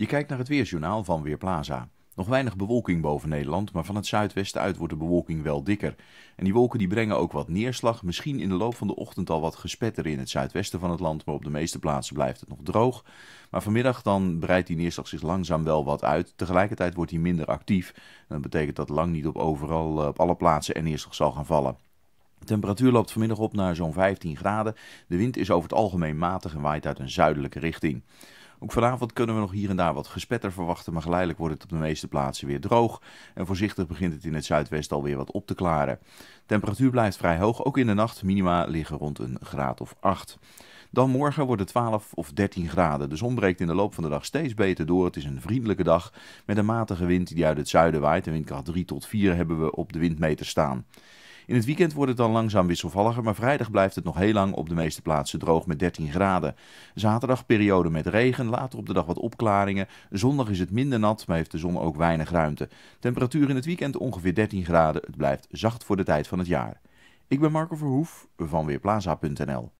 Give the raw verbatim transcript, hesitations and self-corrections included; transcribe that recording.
Je kijkt naar het weersjournaal van Weerplaza. Nog weinig bewolking boven Nederland, maar van het zuidwesten uit wordt de bewolking wel dikker. En die wolken die brengen ook wat neerslag, misschien in de loop van de ochtend al wat gespetter in het zuidwesten van het land, maar op de meeste plaatsen blijft het nog droog. Maar vanmiddag dan breidt die neerslag zich langzaam wel wat uit, tegelijkertijd wordt die minder actief. En dat betekent dat lang niet op overal, op alle plaatsen er neerslag zal gaan vallen. De temperatuur loopt vanmiddag op naar zo'n vijftien graden. De wind is over het algemeen matig en waait uit een zuidelijke richting. Ook vanavond kunnen we nog hier en daar wat gespetter verwachten, maar geleidelijk wordt het op de meeste plaatsen weer droog. En voorzichtig begint het in het zuidwesten alweer wat op te klaren. De temperatuur blijft vrij hoog, ook in de nacht. Minima liggen rond een graad of acht. Dan morgen wordt het twaalf of dertien graden. De zon breekt in de loop van de dag steeds beter door. Het is een vriendelijke dag met een matige wind die uit het zuiden waait. En windkracht drie tot vier hebben we op de windmeter staan. In het weekend wordt het dan langzaam wisselvalliger, maar vrijdag blijft het nog heel lang op de meeste plaatsen droog met dertien graden. Zaterdag periode met regen, later op de dag wat opklaringen. Zondag is het minder nat, maar heeft de zon ook weinig ruimte. Temperatuur in het weekend ongeveer dertien graden. Het blijft zacht voor de tijd van het jaar. Ik ben Marco Verhoef van Weerplaza punt n l.